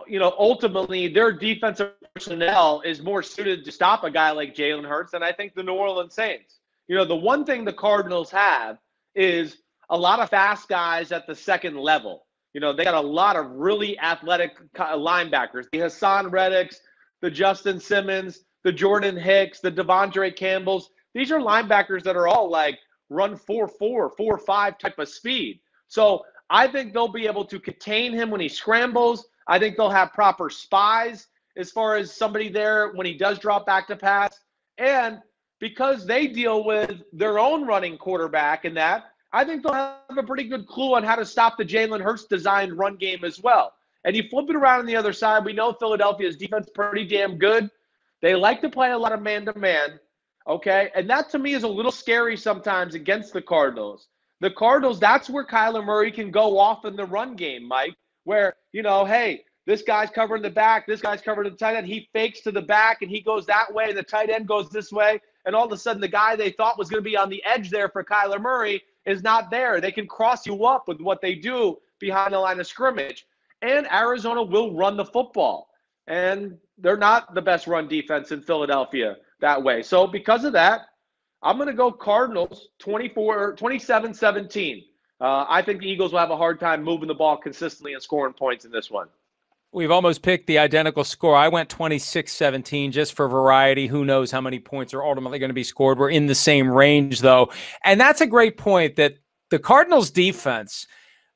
you know, ultimately their defensive personnel is more suited to stop a guy like Jalen Hurts than I think the New Orleans Saints. You know, the one thing the Cardinals have is a lot of fast guys at the second level. You know, they got a lot of really athletic linebackers, the Hassan Reddicks, the Justin Simmons, the Jordan Hicks, the Devondre Campbells. These are linebackers that are all like run 4.4, 4.5 type of speed. So I think they'll be able to contain him when he scrambles. I think they'll have proper spies as far as somebody there when he does drop back to pass. And because they deal with their own running quarterback in that, I think they'll have a pretty good clue on how to stop the Jalen Hurts designed run game as well. And you flip it around on the other side, we know Philadelphia's defense is pretty damn good. They like to play a lot of man-to-man, okay? And that to me is a little scary sometimes against the Cardinals. The Cardinals, that's where Kyler Murray can go off in the run game, Mike, where, you know, hey, this guy's covering the back, this guy's covering the tight end, he fakes to the back, and he goes that way, and the tight end goes this way, and all of a sudden the guy they thought was going to be on the edge there for Kyler Murray is not there. They can cross you up with what they do behind the line of scrimmage, and Arizona will run the football, and they're not the best run defense in Philadelphia that way. So because of that, I'm going to go Cardinals 27-17. I think the Eagles will have a hard time moving the ball consistently and scoring points in this one. We've almost picked the identical score. I went 26-17 just for variety. Who knows how many points are ultimately going to be scored. We're in the same range, though. And that's a great point that the Cardinals' defense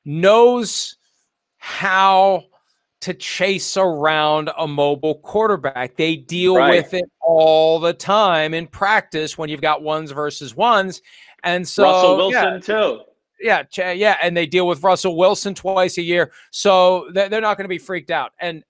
knows how to chase around a mobile quarterback. They deal with it all the time in practice when you've got ones versus ones. And so Russell Wilson, too. Yeah, and they deal with Russell Wilson twice a year, so they're not going to be freaked out. And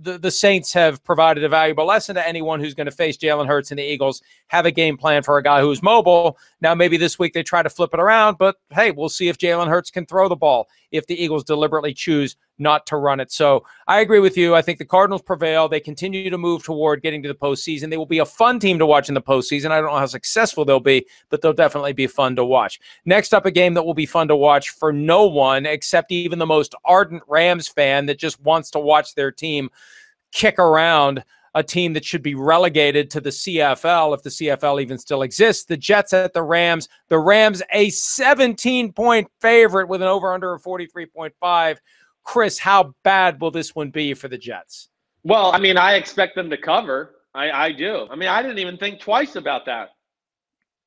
the Saints have provided a valuable lesson to anyone who's going to face Jalen Hurts and the Eagles. Have a game plan for a guy who's mobile. Now, maybe this week they try to flip it around, but, hey, we'll see if Jalen Hurts can throw the ball if the Eagles deliberately choose not to run it. So I agree with you. I think the Cardinals prevail. They continue to move toward getting to the postseason. They will be a fun team to watch in the postseason. I don't know how successful they'll be, but they'll definitely be fun to watch. Next up, a game that will be fun to watch for no one except even the most ardent Rams fan that just wants to watch their team kick around a team that should be relegated to the CFL, if the CFL even still exists. The Jets at the Rams. The Rams, a 17-point favorite with an over-under of 43.5. Chris, how bad will this one be for the Jets? Well, I mean, I expect them to cover. I do. I mean, I didn't even think twice about that.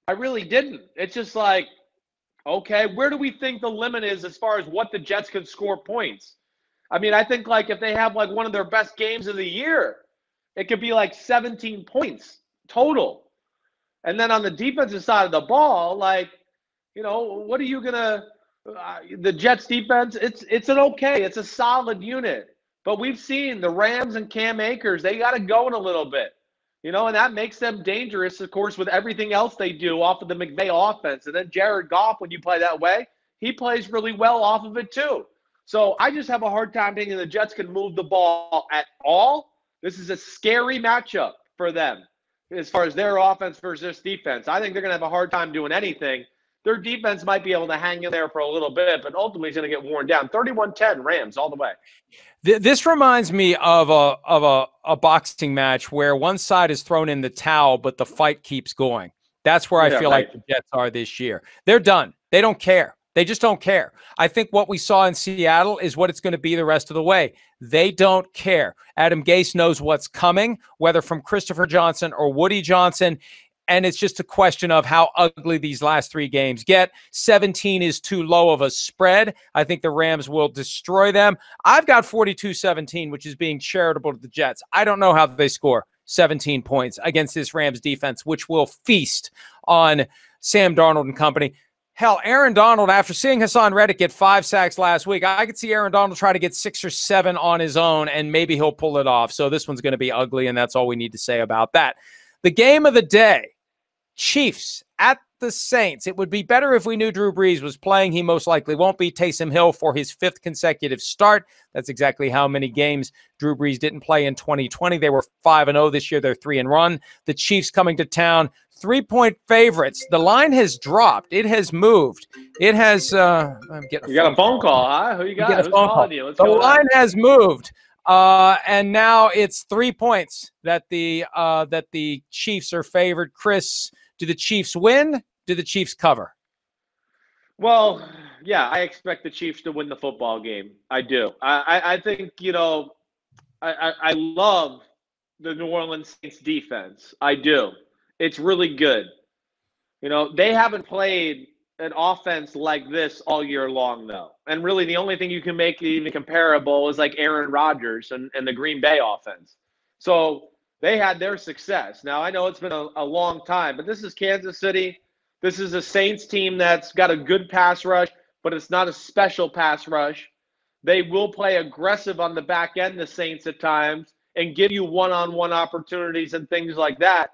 I really didn't. It's just like, okay, where do we think the limit is as far as what the Jets can score points? I mean, I think like if they have like one of their best games of the year, it could be like 17 points. total. And then on the defensive side of the ball, like, you know, what are you going to the Jets defense, it's an okay. It's a solid unit. But we've seen the Rams and Cam Akers, they got it going a little bit. You know, and that makes them dangerous, of course, with everything else they do off of the McVay offense. And then Jared Goff, when you play that way, he plays really well off of it too. So I just have a hard time thinking the Jets can move the ball at all. This is a scary matchup for them as far as their offense versus defense. I think they're going to have a hard time doing anything. Their defense might be able to hang in there for a little bit, but ultimately it's going to get worn down. 31-10 Rams all the way. This reminds me of a boxing match where one side is thrown in the towel, but the fight keeps going. That's where I feel like the Jets are this year. They're done. They don't care. They just don't care. I think what we saw in Seattle is what it's going to be the rest of the way. They don't care. Adam Gase knows what's coming, whether from Christopher Johnson or Woody Johnson, and it's just a question of how ugly these last three games get. 17 is too low of a spread. I think the Rams will destroy them. I've got 42-17, which is being charitable to the Jets. I don't know how they score 17 points against this Rams defense, which will feast on Sam Darnold and company. Hell, Aaron Donald, after seeing Hassan Reddick get 5 sacks last week, I could see Aaron Donald try to get 6 or 7 on his own, and maybe he'll pull it off. So this one's going to be ugly, and that's all we need to say about that. The game of the day, Chiefs at the Saints. It would be better if we knew Drew Brees was playing. He most likely won't be. Taysom Hill for his 5th consecutive start. That's exactly how many games Drew Brees didn't play in 2020. They were 5-0 this year. They're 3-1. The Chiefs coming to town. 3-point favorites. The line has dropped. It has moved. It has. You got a phone call, huh? Who you got? Who's calling you? The line has moved, and now it's 3 points that the Chiefs are favored. Chris, do the Chiefs win? Do the Chiefs cover? Well, yeah, I expect the Chiefs to win the football game. I do. I think, you know, I love the New Orleans Saints defense. I do. It's really good. You know, they haven't played an offense like this all year long, though. And really the only thing you can make it even comparable is like Aaron Rodgers and the Green Bay offense. So they had their success. Now, I know it's been a long time, but this is Kansas City. This is a Saints team that's got a good pass rush, but it's not a special pass rush. They will play aggressive on the back end, the Saints at times, and give you one-on-one opportunities and things like that.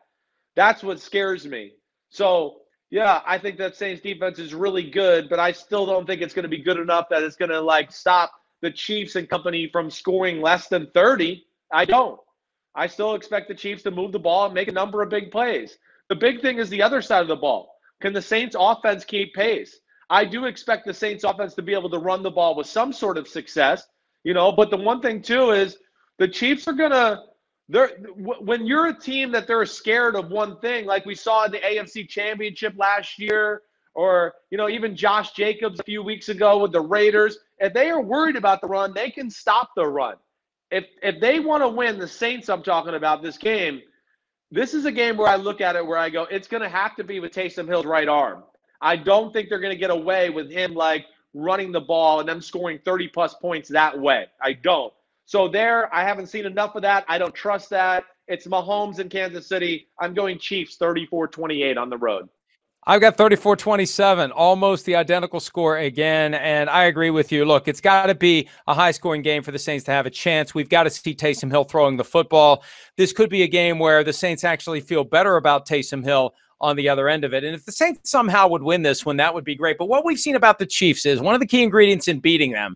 That's what scares me. So, yeah, I think that Saints defense is really good, but I still don't think it's going to be good enough that it's going to, like, stop the Chiefs and company from scoring less than 30. I don't. I still expect the Chiefs to move the ball and make a number of big plays. The big thing is the other side of the ball. Can the Saints offense keep pace? I do expect the Saints offense to be able to run the ball with some sort of success, you know, but the one thing, too, is the Chiefs are going to – when you're a team that they're scared of one thing, like we saw in the AFC Championship last year, or, you know, even Josh Jacobs a few weeks ago with the Raiders, if they are worried about the run, they can stop the run. If they want to win, the Saints I'm talking about this game, this is a game where I look at it where I go, it's going to have to be with Taysom Hill's right arm. I don't think they're going to get away with him, like, running the ball and them scoring 30-plus points that way. I don't. So there, I haven't seen enough of that. I don't trust that. It's Mahomes in Kansas City. I'm going Chiefs 34-28 on the road. I've got 34-27, almost the identical score again, and I agree with you. Look, it's got to be a high-scoring game for the Saints to have a chance. We've got to see Taysom Hill throwing the football. This could be a game where the Saints actually feel better about Taysom Hill on the other end of it. And if the Saints somehow would win this one, that would be great. But what we've seen about the Chiefs is one of the key ingredients in beating them,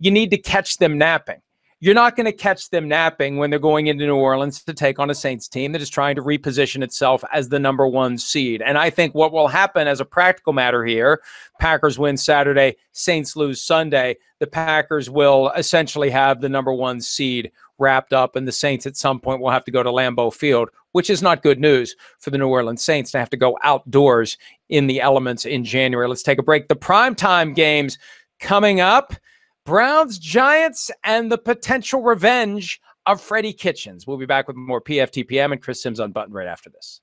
you need to catch them napping. You're not going to catch them napping when they're going into New Orleans to take on a Saints team that is trying to reposition itself as the number 1 seed. And I think what will happen as a practical matter here, Packers win Saturday, Saints lose Sunday, the Packers will essentially have the number 1 seed wrapped up, and the Saints at some point will have to go to Lambeau Field, which is not good news for the New Orleans Saints to have to go outdoors in the elements in January. Let's take a break. The primetime games coming up. Browns, Giants, and the potential revenge of Freddie Kitchens. We'll be back with more PFTPM and Chris Sims Unbuttoned right after this.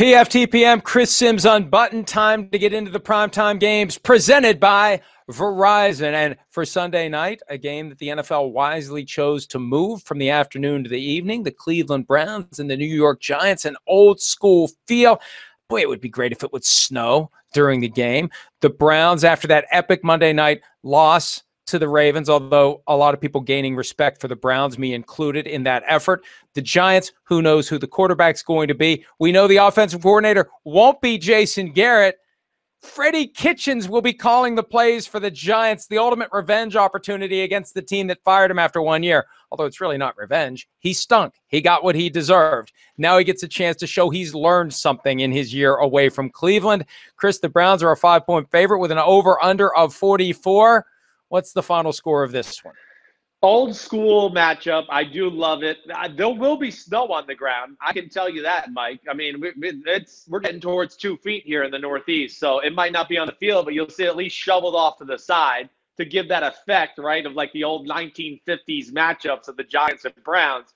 PFTPM, Chris Sims Unbuttoned. Time to get into the primetime games presented by Verizon. And for Sunday night, a game that the NFL wisely chose to move from the afternoon to the evening, the Cleveland Browns and the New York Giants, an old school feel. Boy, it would be great if it would snow during the game. The Browns, after that epic Monday night loss to the Ravens, although a lot of people gaining respect for the Browns, me included, in that effort. The Giants, who knows who the quarterback's going to be. We know the offensive coordinator won't be Jason Garrett. Freddie Kitchens will be calling the plays for the Giants, the ultimate revenge opportunity against the team that fired him after 1 year. Although it's really not revenge. He stunk. He got what he deserved. Now he gets a chance to show he's learned something in his year away from Cleveland. Chris, the Browns are a 5-point favorite with an over-under of 44. What's the final score of this one? Old school matchup. I do love it. There will be snow on the ground. I can tell you that, Mike. I mean, we're getting towards 2 feet here in the Northeast, so it might not be on the field, but you'll see at least shoveled off to the side to give that effect, right, of like the old 1950s matchups of the Giants and Browns.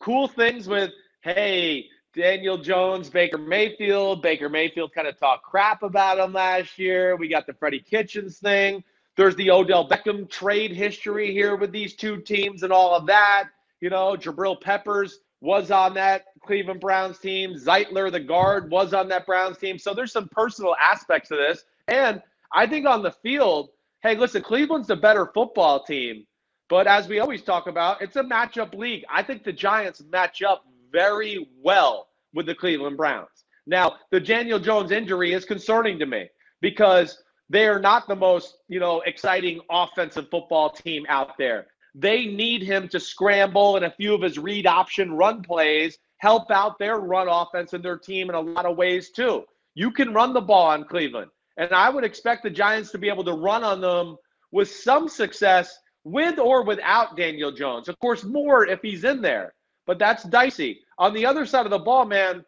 Cool things with, hey, Daniel Jones, Baker Mayfield. Baker Mayfield kind of talked crap about him last year. We got the Freddie Kitchens thing. There's the Odell Beckham trade history here with these two teams and all of that. You know, Jabril Peppers was on that Cleveland Browns team. Zeitler, the guard, was on that Browns team. So there's some personal aspects of this. And I think on the field, hey, listen, Cleveland's the better football team. But as we always talk about, it's a matchup league. I think the Giants match up very well with the Cleveland Browns. Now, the Daniel Jones injury is concerning to me because they are not the most, you know, exciting offensive football team out there. They need him to scramble and a few of his read option run plays help out their run offense and their team in a lot of ways too. You can run the ball on Cleveland, and I would expect the Giants to be able to run on them with some success with or without Daniel Jones. Of course, more if he's in there, but that's dicey. On the other side of the ball, man,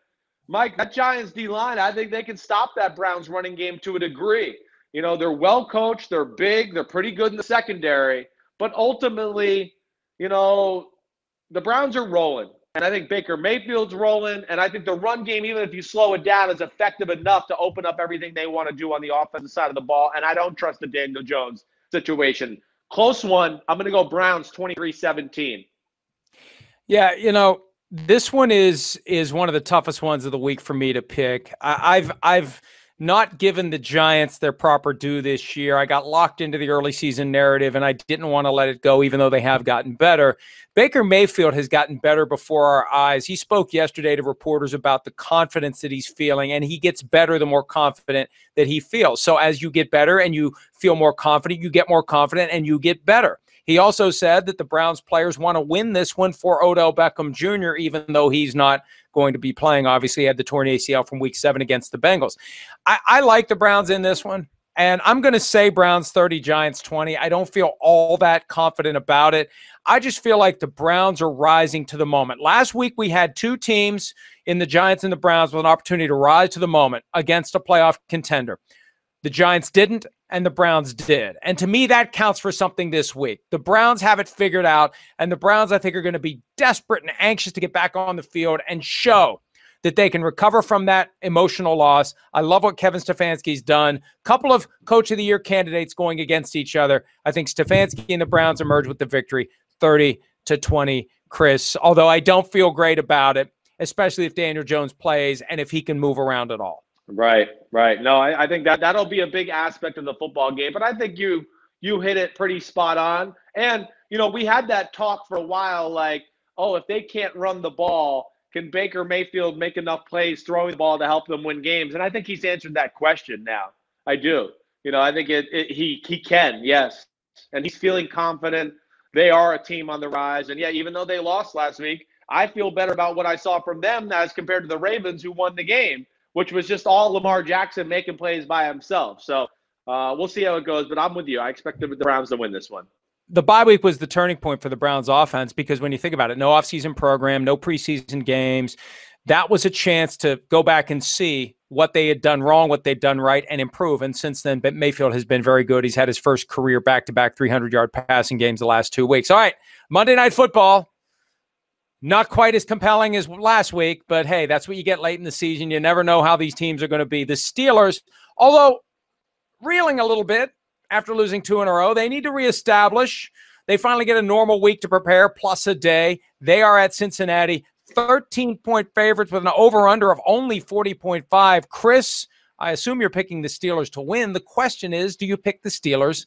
Mike, that Giants D-line, I think they can stop that Browns running game to a degree. You know, they're well-coached, they're big, they're pretty good in the secondary. But ultimately, you know, the Browns are rolling. And I think Baker Mayfield's rolling. And I think the run game, even if you slow it down, is effective enough to open up everything they want to do on the offensive side of the ball. And I don't trust the Daniel Jones situation. Close one. I'm going to go Browns 23-17. Yeah, you know, this one is one of the toughest ones of the week for me to pick. I've not given the Giants their proper due this year. I got locked into the early season narrative, and I didn't want to let it go, even though they have gotten better. Baker Mayfield has gotten better before our eyes. He spoke yesterday to reporters about the confidence that he's feeling, and he gets better the more confident that he feels. So as you get better and you feel more confident, you get more confident and you get better. He also said that the Browns players want to win this one for Odell Beckham Jr., even though he's not going to be playing. Obviously, he had the torn ACL from week 7 against the Bengals. I like the Browns in this one, and I'm going to say Browns 30, Giants 20. I don't feel all that confident about it. I just feel like the Browns are rising to the moment. Last week, we had two teams in the Giants and the Browns with an opportunity to rise to the moment against a playoff contender. The Giants didn't, and the Browns did. And to me, that counts for something this week. The Browns have it figured out, and the Browns, I think, are going to be desperate and anxious to get back on the field and show that they can recover from that emotional loss. I love what Kevin Stefanski's done. Couple of Coach of the Year candidates going against each other. I think Stefanski and the Browns emerge with the victory, 30-20, Chris, although I don't feel great about it, especially if Daniel Jones plays and if he can move around at all. Right, right. No, I think that'll be a big aspect of the football game, but I think you hit it pretty spot on. And, you know, we had that talk for a while, like, oh, if they can't run the ball, can Baker Mayfield make enough plays throwing the ball to help them win games? And I think he's answered that question now. I do. You know, I think he can, yes. And he's feeling confident. They are a team on the rise. And, yeah, even though they lost last week, I feel better about what I saw from them as compared to the Ravens who won the game, which was just all Lamar Jackson making plays by himself. So we'll see how it goes, but I'm with you. I expect the Browns to win this one. The bye week was the turning point for the Browns offense because when you think about it, no offseason program, no preseason games. That was a chance to go back and see what they had done wrong, what they'd done right, and improve. And since then, Mayfield has been very good. He's had his first career back-to-back 300-yard passing games the last 2 weeks. All right, Monday Night Football. Not quite as compelling as last week, but hey, that's what you get late in the season. You never know how these teams are going to be. The Steelers, although reeling a little bit after losing 2 in a row, they need to reestablish. They finally get a normal week to prepare, plus a day. They are at Cincinnati, 13-point favorites with an over-under of only 40.5. Chris, I assume you're picking the Steelers to win. The question is, do you pick the Steelers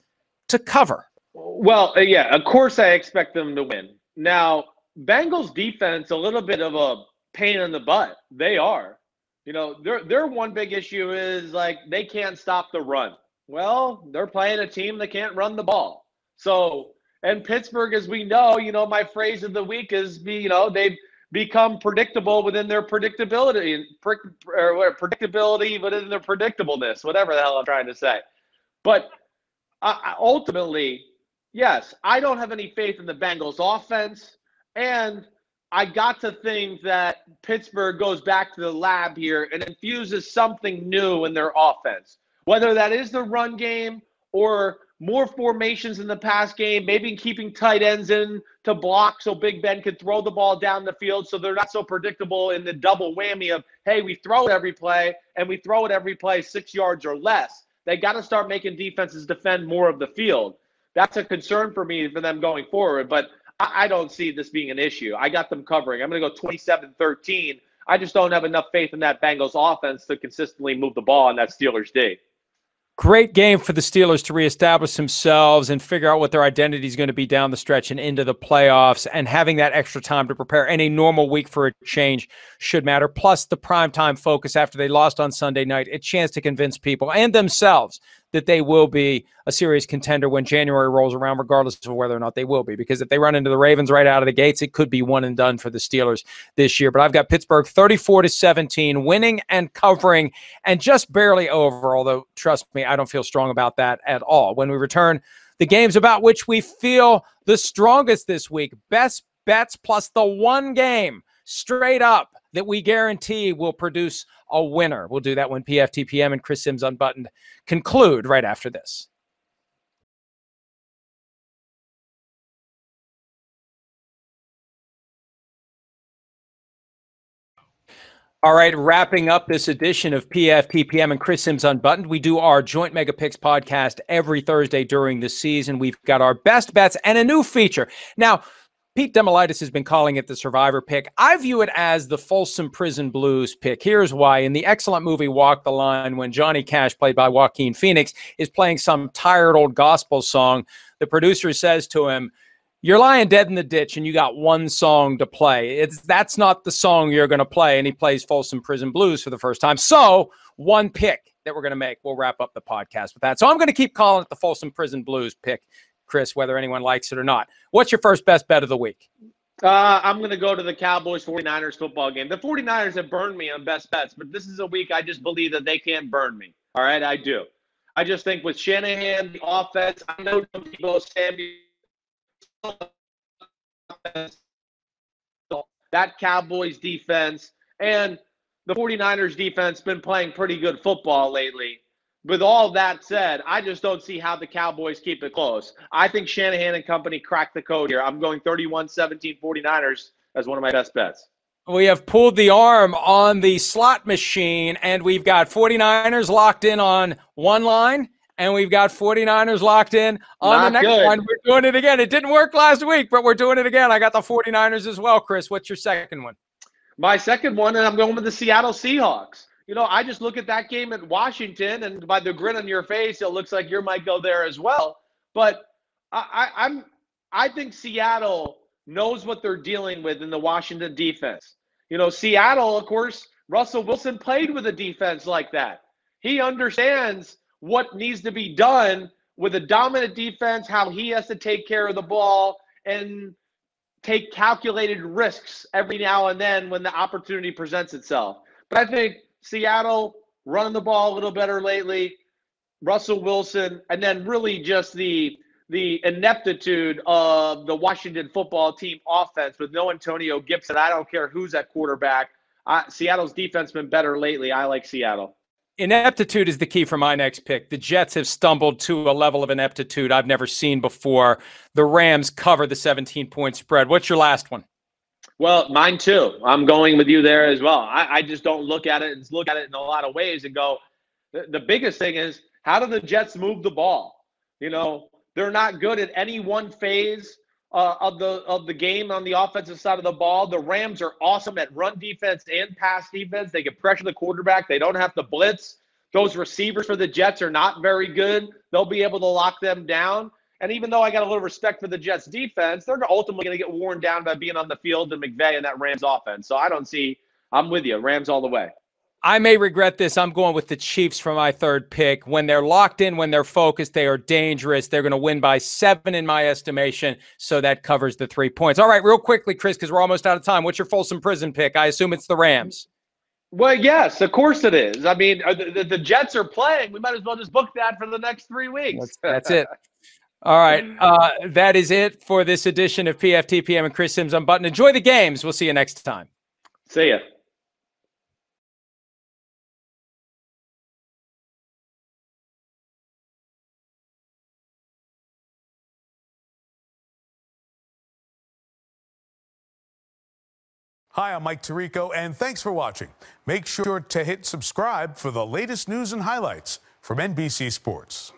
to cover? Well, yeah, of course I expect them to win. Now, Bengals defense, a little bit of a pain in the butt. They are. You know, their one big issue is, like, they can't stop the run. Well, they're playing a team that can't run the ball. So, and Pittsburgh, as we know, you know, my phrase of the week is, you know, they've become predictable within their predictability, and predictability within their predictableness, whatever the hell I'm trying to say. But ultimately, yes, I don't have any faith in the Bengals offense. And I got to think that Pittsburgh goes back to the lab here and infuses something new in their offense, whether that is the run game or more formations in the pass game, maybe keeping tight ends in to block so Big Ben could throw the ball down the field so they're not so predictable in the double whammy of, hey, we throw it every play, and we throw it every play 6 yards or less. They got to start making defenses defend more of the field. That's a concern for me for them going forward, but I don't see this being an issue. I got them covering. I'm going to go 27-13. I just don't have enough faith in that Bengals offense to consistently move the ball on that Steelers D. Great game for the Steelers to reestablish themselves and figure out what their identity is going to be down the stretch and into the playoffs, and having that extra time to prepare and a normal week for a change should matter. Plus the primetime focus after they lost on Sunday night, a chance to convince people and themselves that they will be a serious contender when January rolls around, regardless of whether or not they will be. Because if they run into the Ravens right out of the gates, it could be one and done for the Steelers this year. But I've got Pittsburgh 34-17, winning and covering, and just barely over, although, trust me, I don't feel strong about that at all. When we return, the games about which we feel the strongest this week, best bets plus the one game straight up that we guarantee will produce a winner. We'll do that when PFTPM and Chris Sims Unbuttoned conclude right after this. All right, wrapping up this edition of PFTPM and Chris Sims Unbuttoned, we do our joint Mega Picks podcast every Thursday during the season. We've got our best bets and a new feature. Now, Pete Demolaitis has been calling it the Survivor pick. I view it as the Folsom Prison Blues pick. Here's why. In the excellent movie Walk the Line, when Johnny Cash, played by Joaquin Phoenix, is playing some tired old gospel song, the producer says to him, "You're lying dead in the ditch and you got one song to play. That's not the song you're going to play." And he plays Folsom Prison Blues for the first time. So one pick that we're going to make. We'll wrap up the podcast with that. So I'm going to keep calling it the Folsom Prison Blues pick, Chris, whether anyone likes it or not. What's your first best bet of the week? I'm going to go to the Cowboys 49ers football game. The 49ers have burned me on best bets, but this is a week I just believe that they can't burn me. All right, I do. I just think with Shanahan, the offense, I know Deebo Samuel, that Cowboys defense, and the 49ers defense been playing pretty good football lately. With all that said, I just don't see how the Cowboys keep it close. I think Shanahan and company cracked the code here. I'm going 31-17 49ers as one of my best bets. We have pulled the arm on the slot machine, and we've got 49ers locked in on one line, and we've got 49ers locked in on the next line. We're doing it again. It didn't work last week, but we're doing it again. I got the 49ers as well, Chris. What's your second one? My second one, and I'm going with the Seattle Seahawks. You know, I just look at that game at Washington, and by the grin on your face, it looks like you might go there as well. But I think Seattle knows what they're dealing with in the Washington defense. You know, Seattle, of course, Russell Wilson played with a defense like that. He understands what needs to be done with a dominant defense, how he has to take care of the ball and take calculated risks every now and then when the opportunity presents itself. But I think Seattle running the ball a little better lately, Russell Wilson, and then really just the ineptitude of the Washington football team offense with no Antonio Gibson. I don't care who's at quarterback. Seattle's defense been better lately. I like Seattle. Ineptitude is the key for my next pick. The Jets have stumbled to a level of ineptitude I've never seen before. The Rams cover the 17-point spread. What's your last one? Well, mine too. I'm going with you there as well. I just don't look at it in a lot of ways and go, the biggest thing is, how do the Jets move the ball? You know, they're not good at any one phase of the game on the offensive side of the ball. The Rams are awesome at run defense and pass defense. They can pressure the quarterback. They don't have to blitz. Those receivers for the Jets are not very good. They'll be able to lock them down. And even though I got a little respect for the Jets defense, they're ultimately going to get worn down by being on the field and McVay and that Rams offense. So I'm with you. Rams all the way. I may regret this. I'm going with the Chiefs for my third pick. When they're locked in, when they're focused, they are dangerous. They're going to win by 7 in my estimation, so that covers the 3 points. All right, real quickly, Chris, because we're almost out of time. What's your Folsom Prison pick? I assume it's the Rams. Well, yes, of course it is. I mean, the Jets are playing. We might as well just book that for the next 3 weeks. That's it. All right, that is it for this edition of PFTPM and Chris Sims Unbuttoned. Enjoy the games. We'll see you next time. See ya. Hi, I'm Mike Tirico, and thanks for watching. Make sure to hit subscribe for the latest news and highlights from NBC Sports.